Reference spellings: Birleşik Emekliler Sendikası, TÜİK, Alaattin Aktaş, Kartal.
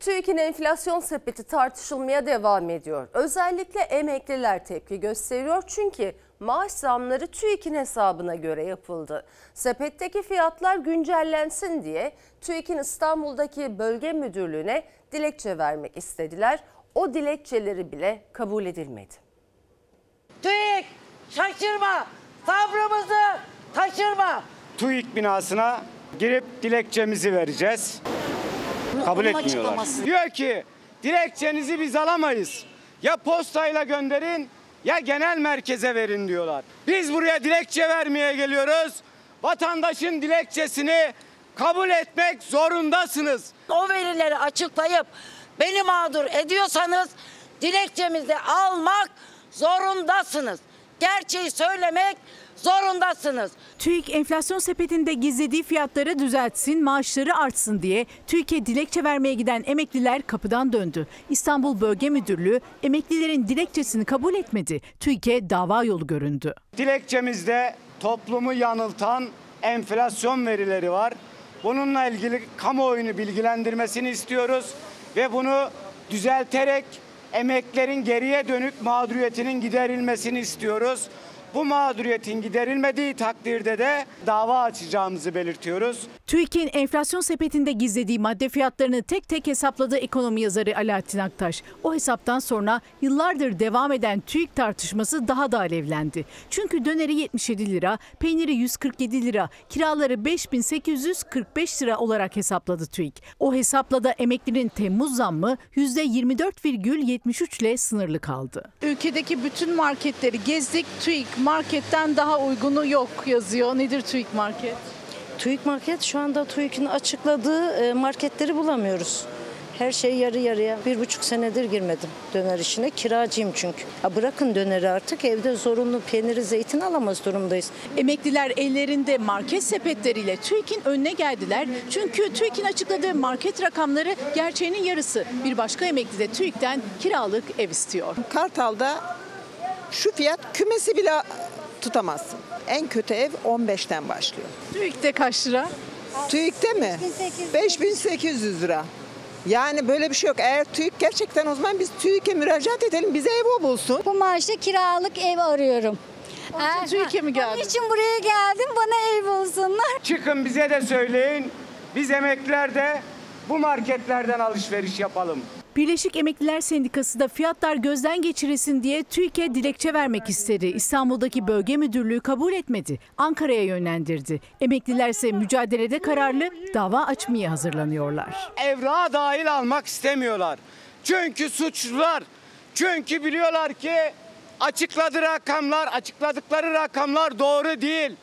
TÜİK'in enflasyon sepeti tartışılmaya devam ediyor. Özellikle emekliler tepki gösteriyor çünkü maaş zamları TÜİK'in hesabına göre yapıldı. Sepetteki fiyatlar güncellensin diye TÜİK'in İstanbul'daki bölge müdürlüğüne dilekçe vermek istediler. O dilekçeleri bile kabul edilmedi. TÜİK şaşırma, sabrımızı taşırma. TÜİK binasına girip dilekçemizi vereceğiz. Kabul etmiyorlar. Diyor ki dilekçenizi biz alamayız. Ya postayla gönderin ya genel merkeze verin diyorlar. Biz buraya dilekçe vermeye geliyoruz. Vatandaşın dilekçesini kabul etmek zorundasınız. O verileri açıklayıp beni mağdur ediyorsanız dilekçemizi almak zorundasınız. Gerçeği söylemek zorundasınız. TÜİK enflasyon sepetinde gizlediği fiyatları düzeltsin, maaşları artsın diye TÜİK'e dilekçe vermeye giden emekliler kapıdan döndü. İstanbul Bölge Müdürlüğü emeklilerin dilekçesini kabul etmedi. TÜİK'e dava yolu göründü. Dilekçemizde toplumu yanıltan enflasyon verileri var. Bununla ilgili kamuoyunu bilgilendirmesini istiyoruz ve bunu düzelterek emeklilerin geriye dönük mağduriyetinin giderilmesini istiyoruz. Bu mağduriyetin giderilmediği takdirde de dava açacağımızı belirtiyoruz. TÜİK'in enflasyon sepetinde gizlediği madde fiyatlarını tek tek hesapladı ekonomi yazarı Alaattin Aktaş. O hesaptan sonra yıllardır devam eden TÜİK tartışması daha da alevlendi. Çünkü döneri 77 lira, peyniri 147 lira, kiraları 5845 lira olarak hesapladı TÜİK. O hesapla da emeklinin Temmuz zammı %24,73 ile sınırlı kaldı. Ülkedeki bütün marketleri gezdik, TÜİK marketten daha uygunu yok yazıyor. Nedir TÜİK market? TÜİK market şu anda TÜİK'in açıkladığı marketleri bulamıyoruz. Her şey yarı yarıya. 1,5 senedir girmedim döner işine. Kiracıyım çünkü. Ya bırakın döneri artık, evde zorunlu peyniri, zeytin alamaz durumdayız. Emekliler ellerinde market sepetleriyle TÜİK'in önüne geldiler. Çünkü TÜİK'in açıkladığı market rakamları gerçeğinin yarısı. Bir başka emekli de TÜİK'ten kiralık ev istiyor. Kartal'da şu fiyat kümesi bile tutamazsın. En kötü ev 15'ten başlıyor. TÜİK'te kaç lira? TÜİK'te mi? 5800 lira. Yani böyle bir şey yok. Eğer TÜİK gerçekten, o zaman biz TÜİK'e müracaat edelim, bize ev o bulsun. Bu maaşla kiralık ev arıyorum. TÜİK'e mi geldin? Onun için buraya geldim, bana ev bulsunlar. Çıkın bize de söyleyin, biz emekliler de bu marketlerden alışveriş yapalım. Birleşik Emekliler Sendikası da fiyatlar gözden geçirilsin diye TÜİK'e dilekçe vermek istedi. İstanbul'daki bölge müdürlüğü kabul etmedi. Ankara'ya yönlendirdi. Emekliler ise mücadelede kararlı, dava açmaya hazırlanıyorlar. Evrağı dahil almak istemiyorlar. Çünkü suçlular. Çünkü biliyorlar ki açıkladıkları rakamlar doğru değil.